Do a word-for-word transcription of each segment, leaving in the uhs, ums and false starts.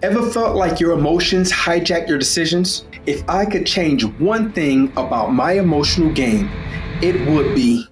Ever felt like your emotions hijack your decisions? If I could change one thing about my emotional game, it would be.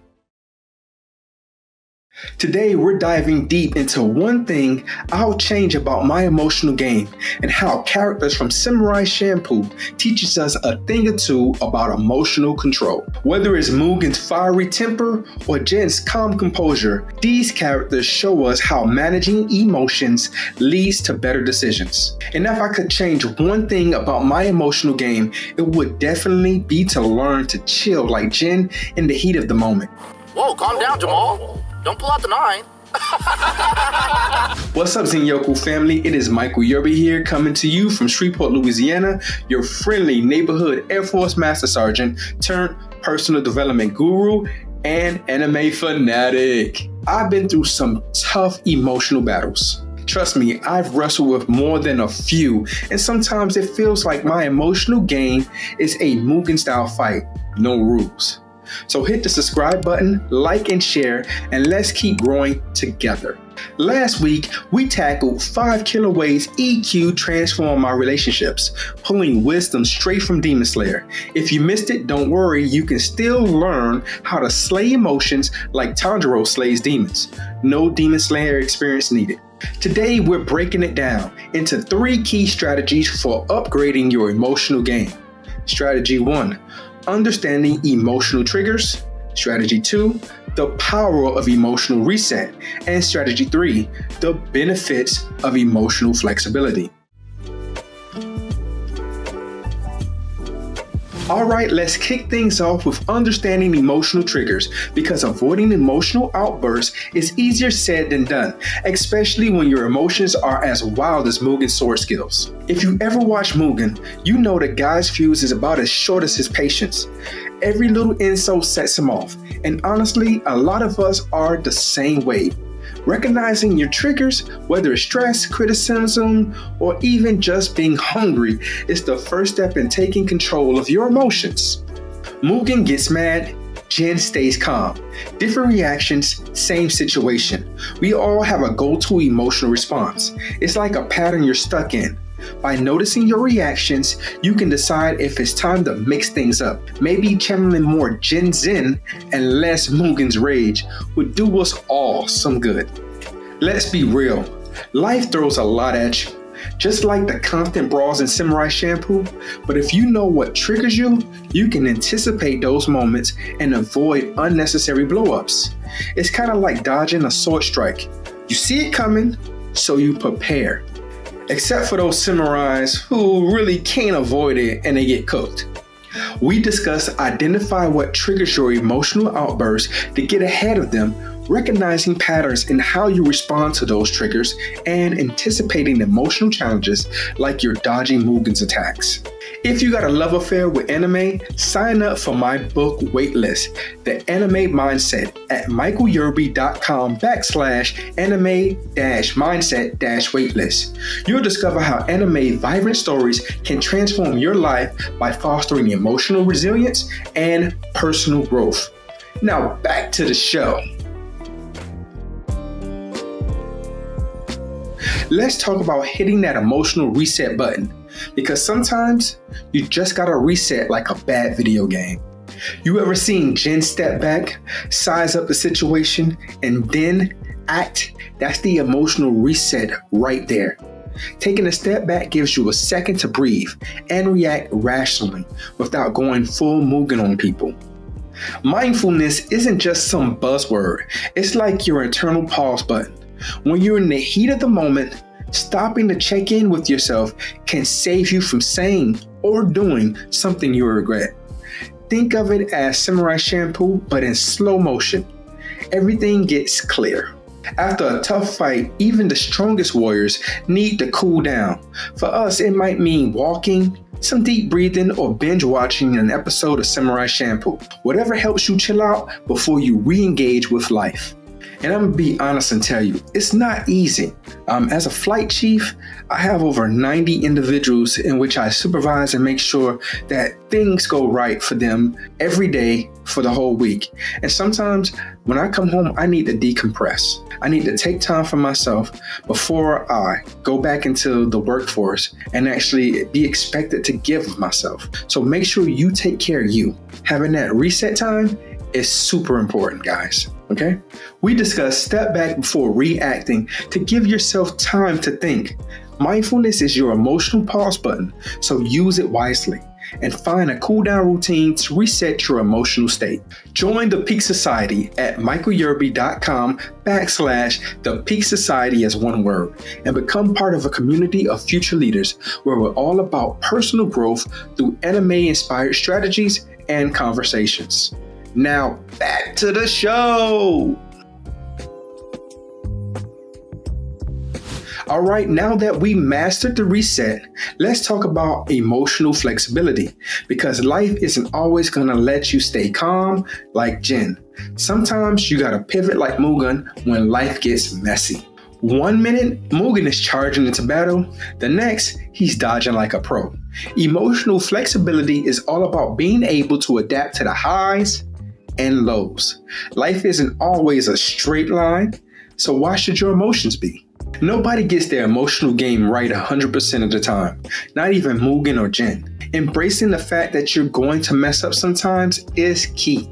Today, we're diving deep into one thing I'll change about my emotional game and how characters from Samurai Champloo teaches us a thing or two about emotional control. Whether it's Mugen's fiery temper or Jin's calm composure, these characters show us how managing emotions leads to better decisions. And if I could change one thing about my emotional game, it would definitely be to learn to chill like Jin in the heat of the moment. Whoa, calm down, Jamal. Don't pull out the nine. What's up, Zenryoku family? It is Michael Yerby here, coming to you from Shreveport, Louisiana, your friendly neighborhood Air Force Master Sergeant turned personal development guru and anime fanatic. I've been through some tough emotional battles. Trust me, I've wrestled with more than a few, and sometimes it feels like my emotional game is a Mugen style fight, no rules. So hit the subscribe button, like and share, and let's keep growing together. Last week, we tackled five killer ways E Q transformed my relationships, pulling wisdom straight from Demon Slayer. If you missed it, don't worry, you can still learn how to slay emotions like Tanjiro slays demons. No Demon Slayer experience needed. Today, we're breaking it down into three key strategies for upgrading your emotional game. Strategy one. Understanding emotional triggers. Strategy two, the power of emotional reset. And strategy three, the benefits of emotional flexibility. All right, let's kick things off with understanding emotional triggers, because avoiding emotional outbursts is easier said than done, especially when your emotions are as wild as Mugen's sword skills. If you ever watch Mugen, you know the guy's fuse is about as short as his patience. Every little insult sets him off, and honestly, a lot of us are the same way. Recognizing your triggers, whether it's stress, criticism, or even just being hungry, is the first step in taking control of your emotions. Mugen gets mad, Jin stays calm. Different reactions, same situation. We all have a go-to emotional response. It's like a pattern you're stuck in. By noticing your reactions, you can decide if it's time to mix things up. Maybe channeling more Jin Zen and less Mugen's rage would do us all some good. Let's be real, life throws a lot at you, just like the constant brawls in Samurai Champloo, but if you know what triggers you, you can anticipate those moments and avoid unnecessary blowups. It's kind of like dodging a sword strike. You see it coming, so you prepare. Except for those samurais who really can't avoid it and they get cooked. We discussed identify what triggers your emotional outbursts to get ahead of them, recognizing patterns in how you respond to those triggers, and anticipating emotional challenges like you're dodging Mugen's attacks. If you got a love affair with anime, sign up for my book waitlist, The Anime Mindset, at michaelyerby.com backslash anime dash mindset dash waitlist. You'll discover how anime vibrant stories can transform your life by fostering emotional resilience and personal growth. Now back to the show. Let's talk about hitting that emotional reset button, because sometimes you just gotta reset like a bad video game. You ever seen Jin step back, size up the situation, and then act? That's the emotional reset right there. Taking a step back gives you a second to breathe and react rationally without going full Mugen on people. Mindfulness isn't just some buzzword. It's like your internal pause button. When you're in the heat of the moment, stopping to check in with yourself can save you from saying or doing something you regret. Think of it as Samurai Champloo, but in slow motion. Everything gets clear. After a tough fight, even the strongest warriors need to cool down. For us, it might mean walking, some deep breathing, or binge watching an episode of Samurai Champloo. Whatever helps you chill out before you re-engage with life. And I'm gonna be honest and tell you, it's not easy. Um, as a flight chief, I have over ninety individuals in which I supervise and make sure that things go right for them every day for the whole week. And sometimes when I come home, I need to decompress. I need to take time for myself before I go back into the workforce and actually be expected to give of myself. So make sure you take care of you. Having that reset time is super important, guys. Okay? We discussed step back before reacting to give yourself time to think. Mindfulness is your emotional pause button, so use it wisely and find a cool down routine to reset your emotional state. Join the Peak Society at michael yerby dot com backslash the Peak Society as one word and become part of a community of future leaders where we're all about personal growth through anime-inspired strategies and conversations. Now, back to the show. All right, now that we mastered the reset, let's talk about emotional flexibility, because life isn't always going to let you stay calm like Jin. Sometimes you got to pivot like Mugen when life gets messy. One minute, Mugen is charging into battle. The next, he's dodging like a pro. Emotional flexibility is all about being able to adapt to the highs and lows. Life isn't always a straight line, so why should your emotions be? Nobody gets their emotional game right one hundred percent of the time, not even Mugen or Jin. Embracing the fact that you're going to mess up sometimes is key.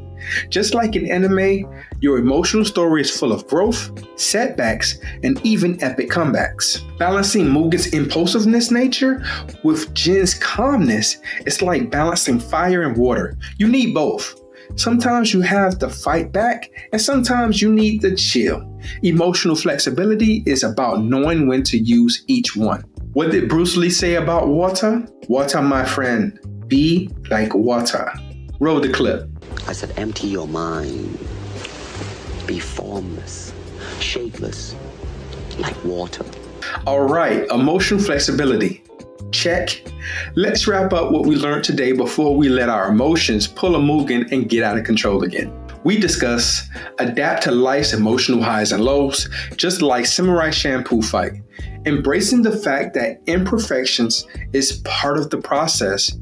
Just like in anime, your emotional story is full of growth, setbacks, and even epic comebacks. Balancing Mugen's impulsiveness nature with Jin's calmness is like balancing fire and water. You need both. Sometimes you have to fight back, and sometimes you need to chill. Emotional flexibility is about knowing when to use each one. What did Bruce Lee say about water? Water, my friend, be like water. Roll the clip. I said, empty your mind. Be formless, shapeless, like water. All right, emotional flexibility. Check. Let's wrap up what we learned today before we let our emotions pull a Mugen and get out of control again. We discuss adapt to life's emotional highs and lows, just like Samurai Champloo fight. Embracing the fact that imperfections is part of the process.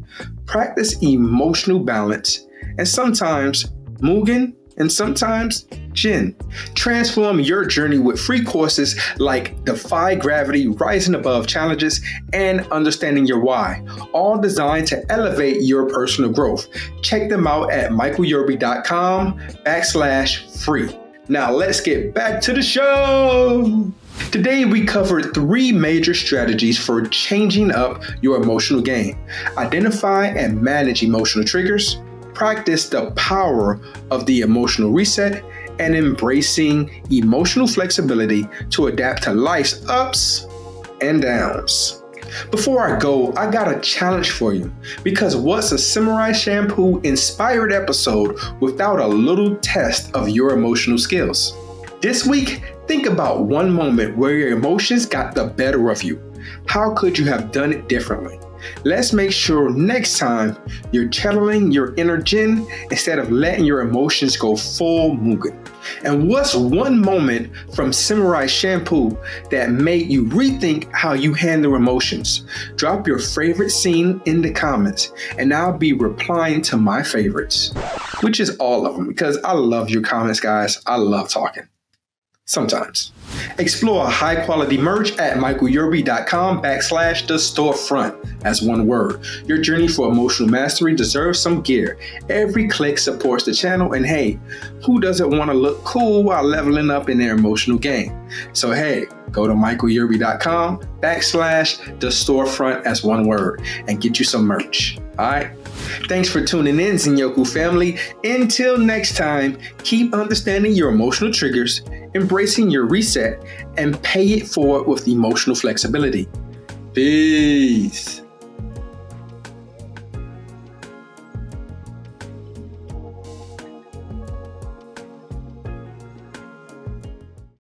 Practice emotional balance, and sometimes Mugen and sometimes Jin. Transform your journey with free courses like Defy Gravity, Rising Above Challenges, and Understanding Your Why, all designed to elevate your personal growth. Check them out at michael yerby dot com backslash free. Now let's get back to the show. Today we covered three major strategies for changing up your emotional game. Identify and manage emotional triggers, practice the power of the emotional reset, and embracing emotional flexibility to adapt to life's ups and downs. Before I go, I got a challenge for you, because what's a Samurai Champloo inspired episode without a little test of your emotional skills? This week, think about one moment where your emotions got the better of you. How could you have done it differently? Let's make sure next time you're channeling your inner Jin instead of letting your emotions go full Mugen. And what's one moment from Samurai Champloo that made you rethink how you handle emotions? Drop your favorite scene in the comments and I'll be replying to my favorites, which is all of them, because I love your comments, guys. I love talking. Sometimes. Explore high quality merch at michael yerby dot com backslash the storefront as one word. Your journey for emotional mastery deserves some gear. Every click supports the channel, and hey, who doesn't want to look cool while leveling up in their emotional game? So hey, go to michael yerby dot com backslash the storefront as one word and get you some merch. All right. Thanks for tuning in, Zenryoku family. Until next time, keep understanding your emotional triggers, embracing your reset, and pay it forward with emotional flexibility. Peace.